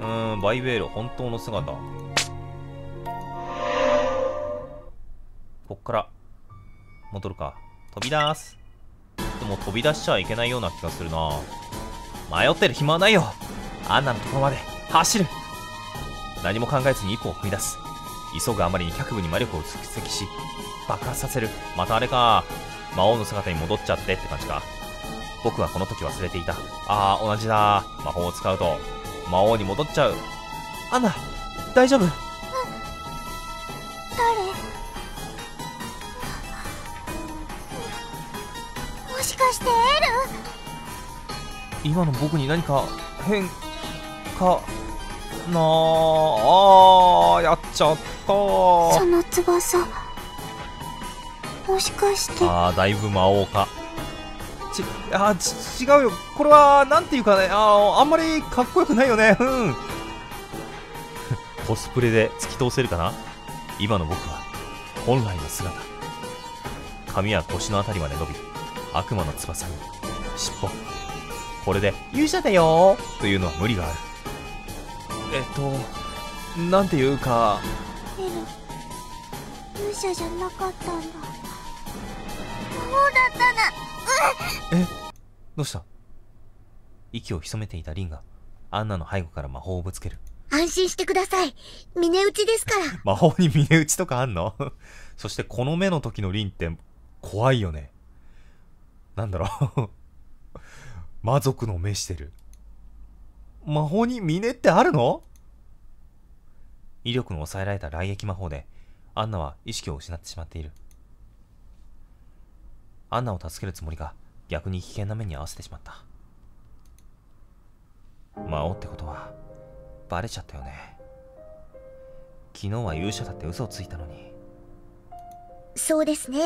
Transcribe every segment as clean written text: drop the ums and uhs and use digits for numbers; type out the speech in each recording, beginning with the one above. バイベール本当の姿。こっから戻るか。飛び出す。でも飛び出しちゃいけないような気がするな。迷ってる暇はないよ。アンナのところまで走る。何も考えずに一歩を踏み出す。急ぐあまりに脚部に魔力を蓄積し爆発させる。またあれか、魔王の姿に戻っちゃってって感じか。僕はこの時忘れていた。あー、同じだ。魔法を使うと魔王に戻っちゃう。アンナ大丈夫？誰？もしかしてエル？今の僕に何か変化なあ。やっちゃった。その翼もしかして。ああ、だいぶ魔王か。違うよ。これはなんていうかね、あんまりかっこよくないよね。うんコスプレで突き通せるかな。今の僕は本来の姿。髪は腰のあたりまで伸び、悪魔の翼に尻尾。これで勇者だよーというのは無理がある。なんていうか、勇者じゃなかったんだ。魔王だったな。どうした？息を潜めていたリンがアンナの背後から魔法をぶつける。安心してください、峰打ちですから魔法に峰打ちとかあんのそしてこの目の時のリンって怖いよね。なんだろう魔族の目してる。魔法に峰ってあるの？威力の抑えられた雷撃魔法でアンナは意識を失ってしまっている。アンナを助けるつもりが逆に危険な目に遭わせてしまった。魔王ってことはバレちゃったよね。昨日は勇者だって嘘をついたのに。そうですね、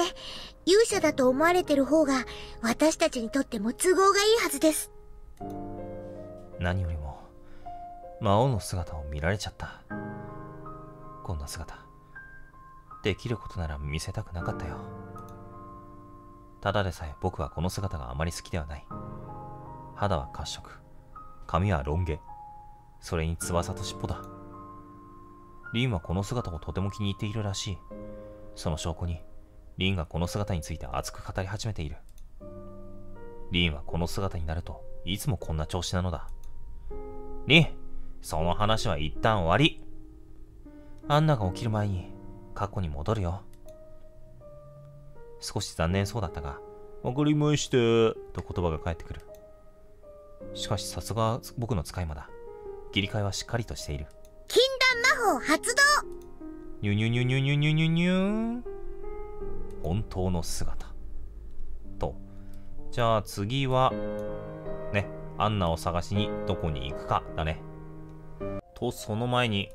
勇者だと思われてる方が私たちにとっても都合がいいはずです。何よりも魔王の姿を見られちゃった。こんな姿できることなら見せたくなかったよ。ただでさえ僕はこの姿があまり好きではない。肌は褐色、髪はロン毛、それに翼と尻尾だ。リンはこの姿をとても気に入っているらしい。その証拠にリンがこの姿について熱く語り始めている。リンはこの姿になるといつもこんな調子なのだ。リン、その話は一旦終わり。アンナが起きる前に過去に戻るよ。少し残念そうだったが、わかりましてと言葉が返ってくる。しかしさすが僕の使い魔だ。切り替えはしっかりとしている。禁断魔法発動。ニュニュニュニュニュニュニュニュ。本当の姿と。じゃあ次はね、アンナを探しにどこに行くかだね。とその前に、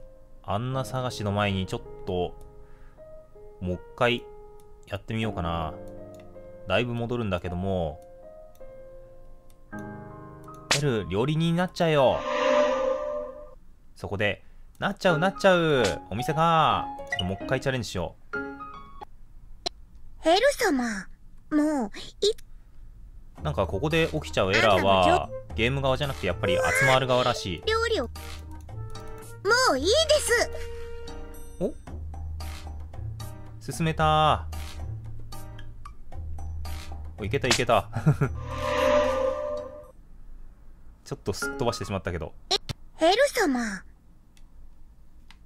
アンナ探しの前にちょっともう一回やってみようかな。だいぶ戻るんだけども。エル、料理人になっちゃえよ。そこで、なっちゃうお店か。ちょっともう一回チャレンジしよう。エル様、もう、なんかここで起きちゃうエラーは、ゲーム側じゃなくてやっぱり集まる側らしい。料理を。もういいです。お？進めたー。いけたちょっとすっ飛ばしてしまったけど。エル様、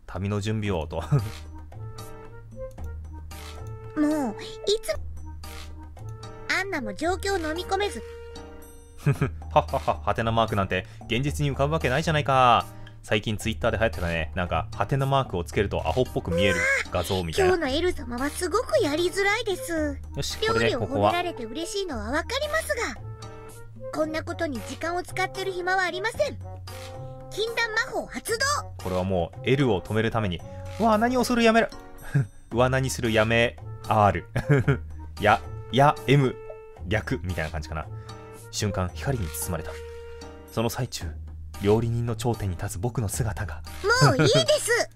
旅の準備をともういつアンナも状況を飲み込めずはてなマークなんて現実に浮かぶわけないじゃないか。最近ツイッターで流行ってたね。なんかハテナマークをつけるとアホっぽく見える画像みたいな。今日のエル様はすごくやりづらいです。よし、これでここは料理を褒められて嬉しいのはわかりますが、こんなことに時間を使ってる暇はありません。禁断魔法発動。これはもうエルを止めるためにわ何をするやめるわ何するやめ R や M 略みたいな感じかな。瞬間光に包まれた。その最中、料理人の頂点に立つ僕の姿が。もういいです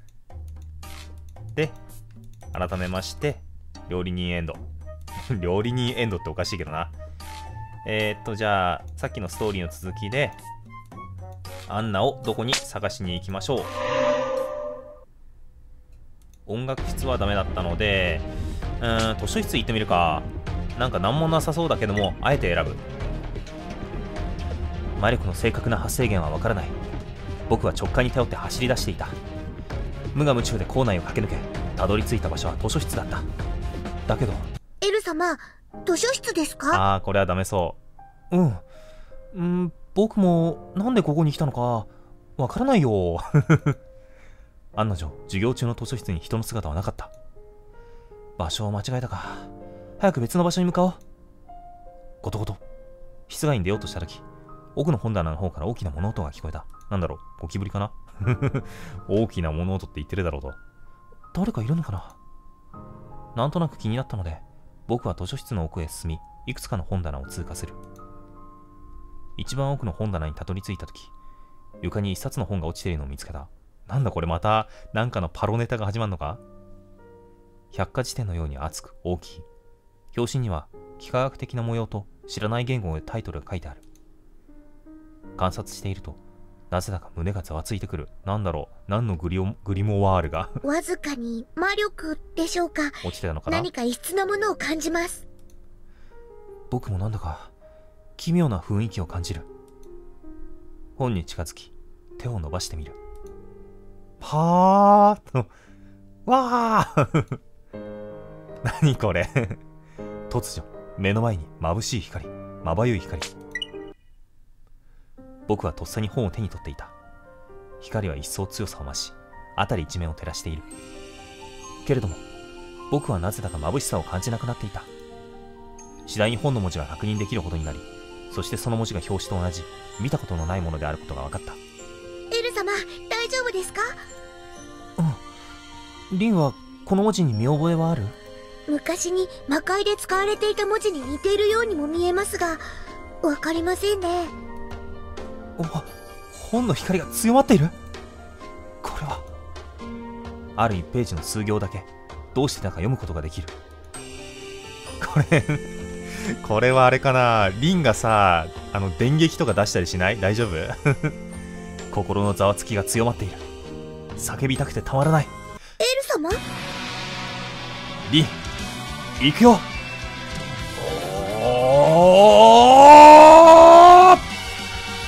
で、改めまして料理人エンド料理人エンドっておかしいけどな。じゃあさっきのストーリーの続きで、アンナをどこに探しに行きましょう。音楽室はダメだったので、図書室行ってみるか。なんか何もなさそうだけども、あえて選ぶ。魔力の正確な発生源はわからない。僕は直感に頼って走り出していた。無我夢中で校内を駆け抜け、たどり着いた場所は図書室だった。だけどエル様、図書室ですか？ああ、これはダメそう。僕もなんでここに来たのかわからないよ。案の定、授業中の図書室に人の姿はなかった。場所を間違えたか。早く別の場所に向かおう。ゴトゴト。室外に出ようとした時、奥の本棚の方から大きな物音が聞こえた。なんだろう、ゴキブリかな。大きな物音って言ってるだろうと。誰かいるのかな。なんとなく気になったので、僕は図書室の奥へ進み、いくつかの本棚を通過する。一番奥の本棚にたどり着いた時、床に一冊の本が落ちているのを見つけた。なんだこれ、またなんかのパロネタが始まるのか。百科事典のように厚く大きい。表紙には幾何学的な模様と知らない言語でタイトルが書いてある。観察していると、なぜだか胸がざわついてくる。なんだろう、何のグリモワールが。わずかに魔力でしょうか。落ちてたのかな。何か異質なものを感じます。僕もなんだか奇妙な雰囲気を感じる。本に近づき手を伸ばしてみる。はーっと、わー。何これ。突如目の前に眩しい光、まばゆい光。僕はとっさに本を手に取っていた。光は一層強さを増し、辺り一面を照らしている。けれども僕はなぜだか眩しさを感じなくなっていた。次第に本の文字が確認できるほどになり、そしてその文字が表紙と同じ、見たことのないものであることが分かった。エル様、大丈夫ですか？うん。リンはこの文字に見覚えはある？昔に魔界で使われていた文字に似ているようにも見えますが、分かりませんね。本の光が強まっている。これはある一ページの数行だけ、どうしてだか読むことができる。これはあれかな、リンがさ、電撃とか出したりしない？大丈夫？心のざわつきが強まっている。叫びたくてたまらない。エル様？リン、行くよ。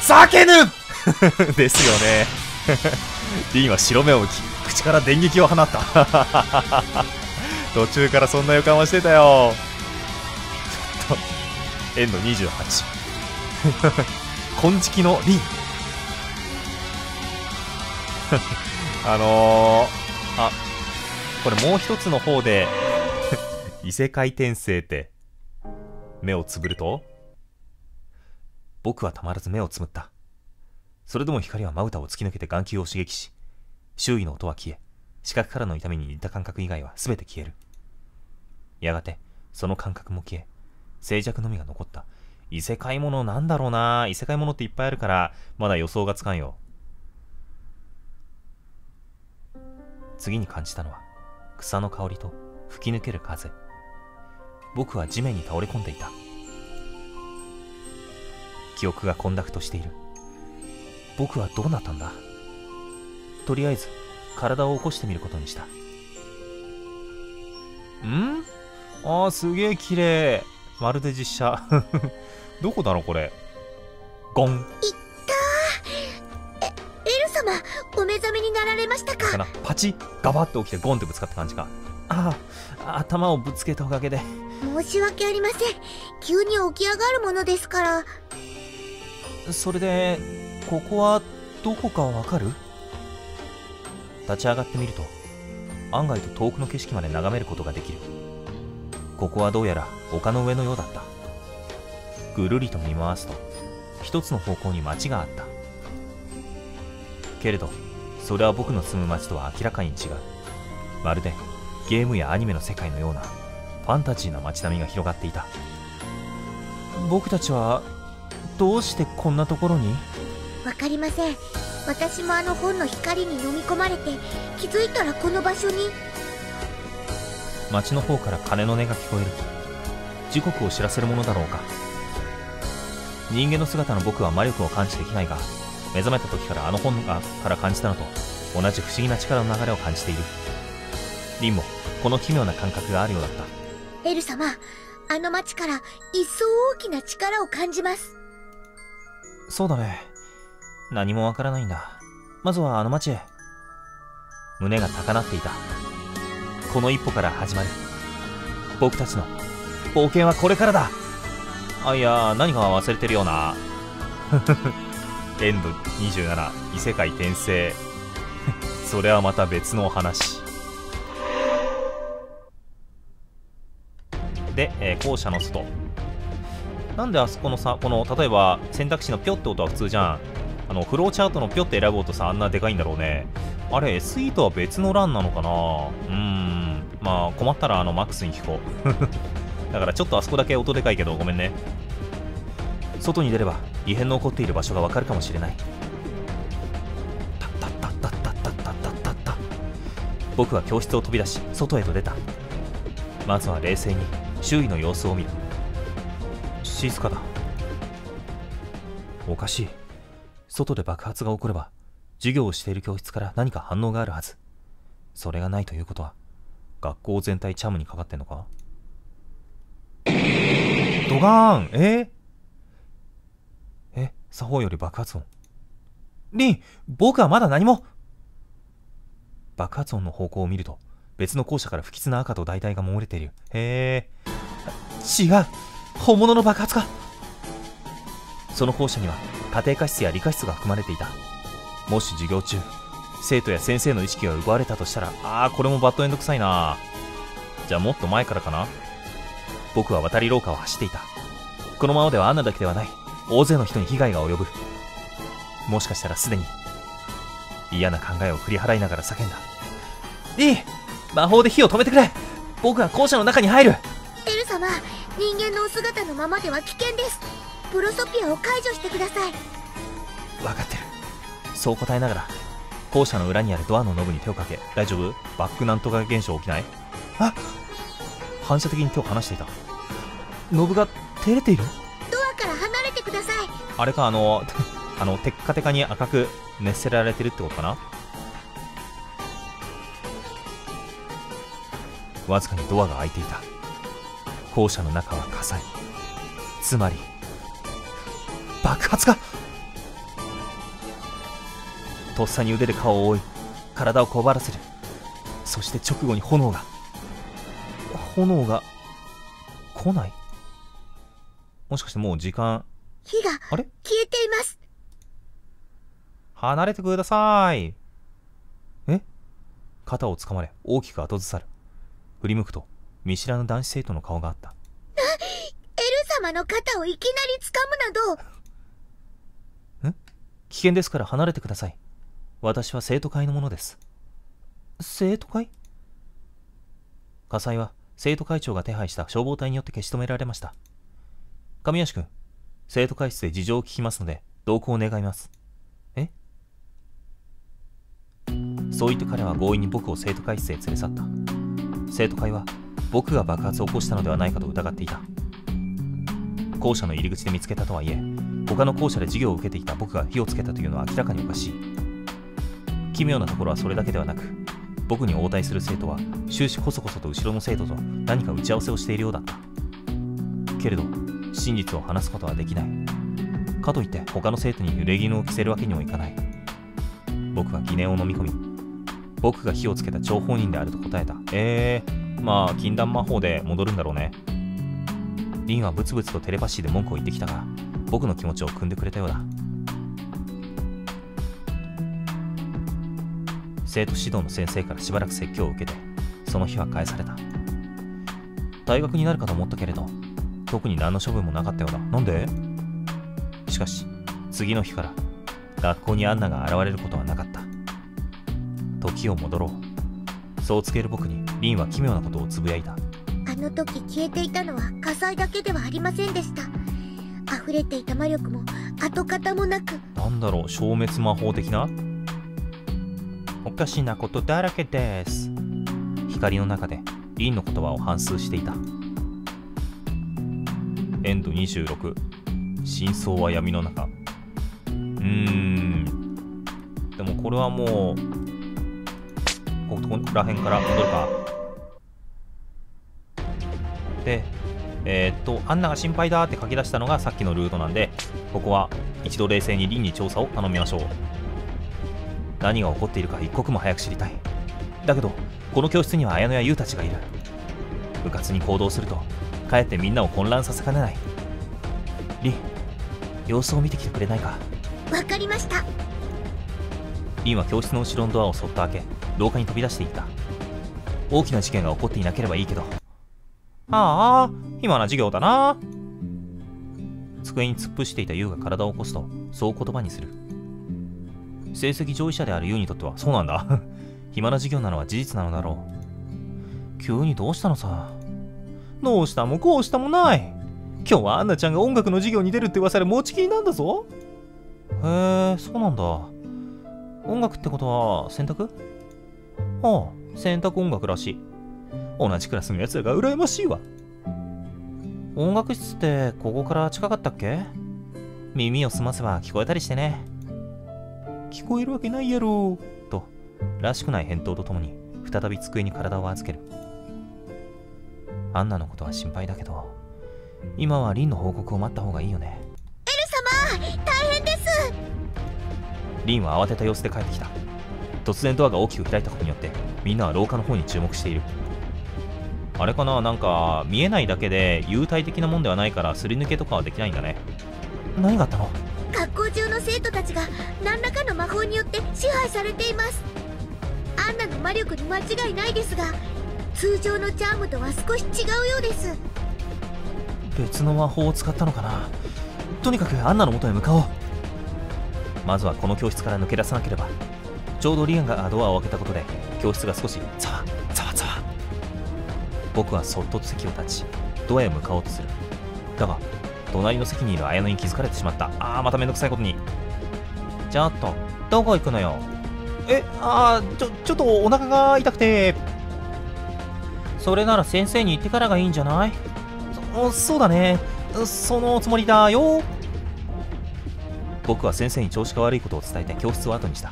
叫ぬ。ですよね。リンは白目を向き、口から電撃を放った。途中からそんな予感はしてたよ。ちょっとエンド28。金色のリン。あ、これもう一つの方で異世界転生って。目をつぶると、僕はたまらず目をつむった。それでも光はまぶたを突き抜けて眼球を刺激し、周囲の音は消え、視覚からの痛みに似た感覚以外は全て消える。やがて、その感覚も消え、静寂のみが残った。異世界ものなんだろうな。異世界ものっていっぱいあるから、まだ予想がつかんよ。次に感じたのは、草の香りと吹き抜ける風。僕は地面に倒れ込んでいた。記憶が混濁としている。僕はどうなったんだ。とりあえず体を起こしてみることにした。あー、すげえ綺麗。まるで実写。どこだろうこれ。ゴン。いったー。エル様、お目覚めになられましたか？パチッ、ガバッと起きてゴンってぶつかった感じか。ああ、頭をぶつけたおかげで。申し訳ありません。急に起き上がるものですから。それで、ここはどこかわかる？立ち上がってみると、案外と遠くの景色まで眺めることができる。ここはどうやら丘の上のようだった。ぐるりと見回すと、一つの方向に町があった。けれどそれは僕の住む町とは明らかに違う。まるでゲームやアニメの世界のようなファンタジーな町並みが広がっていた。僕たちはどうしてこんなところに？わかりません。私も本の光に飲み込まれて、気づいたらこの場所に。町の方から鐘の音が聞こえる。時刻を知らせるものだろうか。人間の姿の僕は魔力を感知できないが、目覚めた時からあの本から感じたのと同じ不思議な力の流れを感じている。リンもこの奇妙な感覚があるようだった。エル様、あの町から一層大きな力を感じます。そうだね、何もわからないんだ。まずはあの町へ。胸が高鳴っていた。この一歩から始まる。僕たちの冒険はこれからだ。あ、いや、何か忘れてるような。エンド27、異世界転生。それはまた別のお話で、校舎の外なんで、あそこのさ、この例えば選択肢のピョって音は普通じゃん。あのフローチャートのピョって選ぼうとさ、あんなでかいんだろうね。あれ SE とは別の欄なのかな。まあ困ったらマックスに聞こう。だからちょっとあそこだけ音でかいけどごめんね。外に出れば異変の起こっている場所がわかるかもしれない。たったったったったったったったった。僕は教室を飛び出し外へと出た。まずは冷静に周囲の様子を見る。静かだ。おかしい。外で爆発が起これば授業をしている教室から何か反応があるはず。それがないということは学校全体チャムにかかってんのか。ドガーン。作法より爆発音。リン、僕はまだ何も。爆発音の方向を見ると別の校舎から不吉な赤と大体が漏れている。へえ、違う、本物の爆発か。その校舎には家庭科室や理科室が含まれていた。もし授業中生徒や先生の意識が奪われたとしたら、これもバッドエンド臭いな。じゃあもっと前からかな。僕は渡り廊下を走っていた。このままではアンナだけではない、大勢の人に被害が及ぶ。もしかしたらすでに。嫌な考えを振り払いながら叫んだ。リン、魔法で火を止めてくれ。僕は校舎の中に入る。エル様、人間のお姿のままでは危険です。プロソピアを解除してください。分かってる。そう答えながら校舎の裏にあるドアのノブに手をかけ、大丈夫？バックなんとか現象起きない？あ、反射的に手を離していた。ノブが照れている？ドアから離れてください。あれか、テッカテカに赤く熱せられてるってことかな。わずかにドアが開いていた。校舎の中は火災。つまり爆発か。とっさに腕で顔を覆い体をこばらせる。そして直後に炎が来ない。もしかしてもう時間。火が消えています。離れてください。肩をつかまれ大きく後ずさる。振り向くと見知らぬ男子生徒の顔があった。エル様の肩をいきなり掴むなど。危険ですから離れてください。私は生徒会のものです。生徒会？火災は生徒会長が手配した消防隊によって消し止められました。神吉君、生徒会室で事情を聞きますので同行を願います。そう言って彼は強引に僕を生徒会室へ連れ去った。生徒会は僕が爆発を起こしたのではないかと疑っていた。校舎の入り口で見つけたとはいえ、他の校舎で授業を受けていた僕が火をつけたというのは明らかにおかしい。奇妙なところはそれだけではなく、僕に応対する生徒は終始こそこそと後ろの生徒と何か打ち合わせをしているようだった。けれど真実を話すことはできない。かといって他の生徒に濡れ衣を着せるわけにもいかない。僕は疑念を飲み込み、僕が火をつけた張本人であると答えた。まあ禁断魔法で戻るんだろうね。リンはブツブツとテレパシーで文句を言ってきたが、僕の気持ちを汲んでくれたようだ。生徒指導の先生からしばらく説教を受けて、その日は返された。退学になるかと思ったけれど、特に何の処分もなかったようだ。なんで？しかし次の日から学校にアンナが現れることはなかった。時を戻ろう。そう告げる僕にリンは奇妙なことをつぶやいた。あの時消えていたのは火災だけではありませんでした。溢れていた魔力も跡形もなく。なんだろう、消滅魔法的な。おかしなことだらけです。光の中でリンの言葉を反芻していた。エンド26、真相は闇の中。これはもうここら辺から戻るか。でアンナが心配だって書き出したのがさっきのルートなんで、ここは一度冷静に凛に調査を頼みましょう。何が起こっているか一刻も早く知りたい。だけどこの教室には綾乃や優たちがいる。部活に行動するとかえってみんなを混乱させかねない。凛、様子を見てきてくれないか。わかりました。凛は教室の後ろのドアをそっと開け、廊下に飛び出していった。大きな事件が起こっていなければいいけど。ああ、今の授業だな。机に突っ伏していた優が体を起こすと、そう言葉にする。成績上位者である優にとっては、そうなんだ。暇な授業なのは事実なのだろう。急にどうしたのさ。どうしたもこうしたもない。今日はアンナちゃんが音楽の授業に出るって噂で持ちきりなんだぞ。へえ、そうなんだ。音楽ってことは、選択？ああ、選択音楽らしい。同じクラスのやつらが羨ましいわ。音楽室ってここから近かったっけ？耳を澄ませば聞こえたりしてね。聞こえるわけないやろと、らしくない返答とともに再び机に体を預ける。アンナのことは心配だけど、今はリンの報告を待った方がいいよね。エル様、大変です。リンは慌てた様子で帰ってきた。突然ドアが大きく開いたことによって、みんなは廊下の方に注目している。あれかな、なんか見えないだけで幽体的なもんではないからすり抜けとかはできないんだね。何があったの？学校中の生徒たちが何らかの魔法によって支配されています。アンナの魔力に間違いないですが、通常のチャームとは少し違うようです。別の魔法を使ったのかな。とにかくアンナの元へ向かおう。まずはこの教室から抜け出さなければ。ちょうどリアンがドアを開けたことで教室が少しざわざわざわ。僕はそっと席を立ち、ドアへ向かおうとする。だが、隣の席にいる綾乃に気づかれてしまった。ああ、まためんどくさいことに。ちょっと、どこ行くのよ。ちょっとお腹が痛くて。それなら先生に言ってからがいいんじゃない？そうだね。そのつもりだよ。僕は先生に調子が悪いことを伝えて教室を後にした。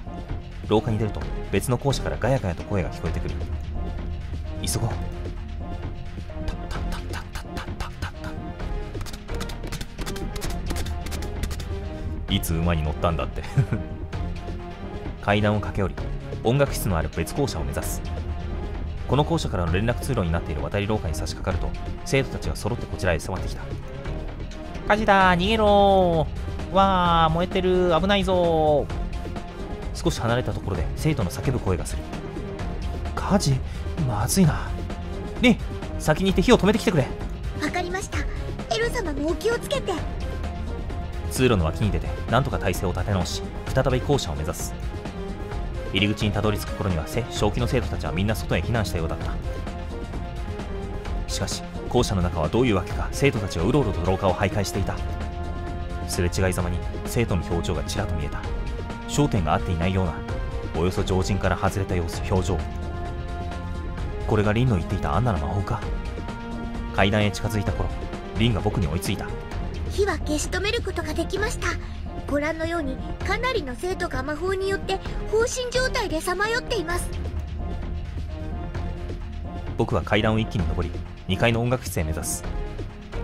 廊下に出ると、別の校舎からガヤガヤと声が聞こえてくる。急ごう。いつ馬に乗ったんだって階段を駆け下り、音楽室のある別校舎を目指す。この校舎からの連絡通路になっている渡り廊下に差し掛かると、生徒たちが揃ってこちらへ迫ってきた。火事だ、逃げろー、わあ燃えてる、危ないぞー。少し離れたところで生徒の叫ぶ声がする。火事、まずいな。リン、先に行って火を止めてきてくれ。わかりました。エル様もお気をつけて。通路の脇に出て、なんとか体勢を立て直し、再び校舎を目指す。入り口にたどり着く頃には、正気の生徒たちはみんな外へ避難したようだった。しかし校舎の中はどういうわけか、生徒たちはうろうろと廊下を徘徊していた。すれ違いざまに生徒の表情がちらっと見えた。焦点が合っていないような、およそ常人から外れた表情。これがリンの言っていたアンナの魔法か。階段へ近づいた頃、リンが僕に追いついた。火は消し止めることができました。ご覧のようにかなりの生徒が魔法によって放心状態でさまよっています。僕は階段を一気に上り、2階の音楽室へ目指す。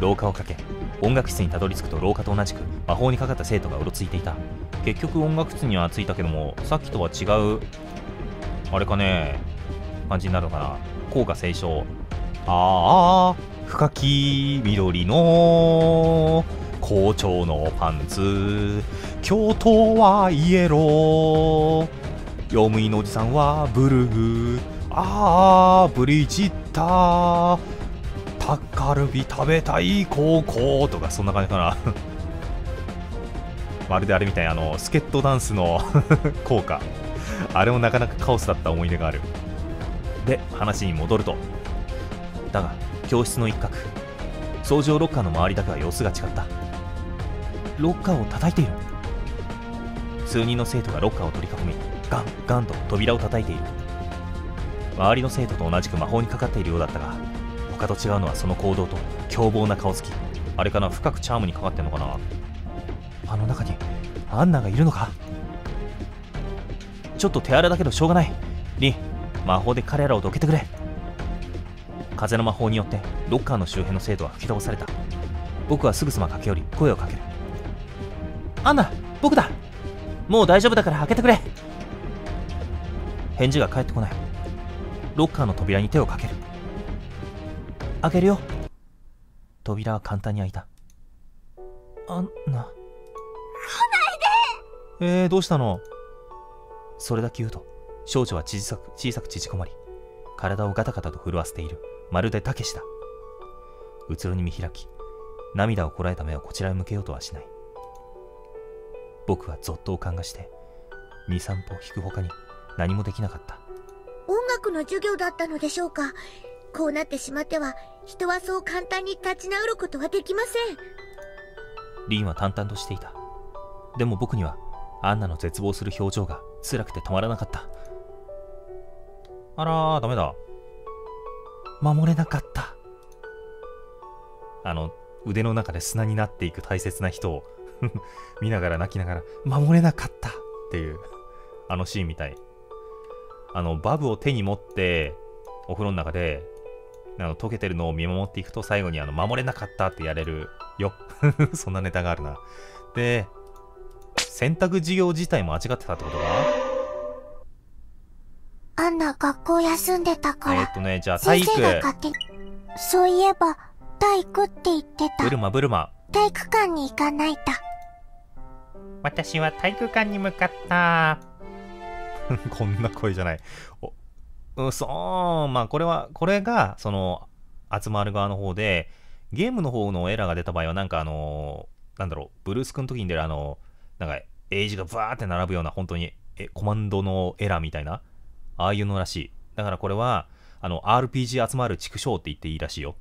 廊下を駆け、音楽室にたどり着くと、廊下と同じく魔法にかかった生徒がうろついていた。結局音楽室には着いたけども、さっきとは違うあれかね感じになるのかな。校歌斉唱。ああ、深き緑の校長のパンツ、教頭はイエロー、用務員のおじさんはブルー、ああブリジッター、タッカルビ食べたい高校とか、そんな感じかなまるであれみたい、スケットダンスの効果あれもなかなかカオスだった思い出がある。で、話に戻ると、だが教室の一角、掃除用ロッカーの周りだけは様子が違った。ロッカーを叩いている。数人の生徒がロッカーを取り囲み、ガンガンと扉を叩いている。周りの生徒と同じく魔法にかかっているようだったが、他と違うのはその行動と凶暴な顔つき。あれかな、深くチャームにかかってんのかな。あの中にアンナがいるのか。ちょっと手荒れだけどしょうがない。リン、魔法で彼らをどけてくれ。風の魔法によってロッカーの周辺の精度は吹き飛ばされた。僕はすぐさま駆け寄り声をかける。アンナ、僕だ。もう大丈夫だから開けてくれ。返事が返ってこない。ロッカーの扉に手をかける。開けるよ。扉は簡単に開いた。アンナ、来ないで。どうしたの？それだけ言うと少女は小さく縮こまり、体をガタガタと震わせている。まるでたけしだ。うつろに見開き、涙をこらえた目をこちらへ向けようとはしない。僕はぞっとおかんがして2、3歩引くほかに何もできなかった。音楽の授業だったのでしょうか。こうなってしまっては人はそう簡単に立ち直ることはできません。リンは淡々としていた。でも僕にはアンナの絶望する表情が辛くてたまらなかった。あらー、ダメだ。守れなかった。腕の中で砂になっていく大切な人を見ながら泣きながら守れなかったっていうシーンみたい。バブを手に持ってお風呂の中で溶けてるのを見守っていくと、最後に守れなかったってやれるよそんなネタがあるな。で、選択授業自体も間違ってたってことは、アンナ学校休んでたから。じゃあ体育。そういえば体育って言ってた。ブルマ、ブルマ。体育館に行かないと。私は体育館に向かったこんな声じゃない。うそー。まあこれが集まる側の方で、ゲームの方のエラーが出た場合はなんかなんだろう、ブルース君の時に出るなんか英字がバーって並ぶような本当にコマンドのエラーみたいな、ああいうのらしい。だからこれはRPG 集まる畜生って言っていいらしいよ